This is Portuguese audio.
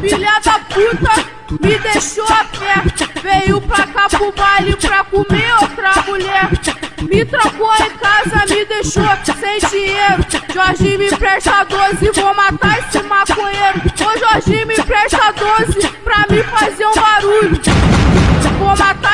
Filha da puta, me deixou a pé. Veio pra cá pro baile pra comer outra mulher. Me trocou em casa, me deixou sem dinheiro. Jorginho me presta 12, vou matar esse maconheiro. Ô Jorginho me presta 12 pra me fazer um barulho. Vou matar esse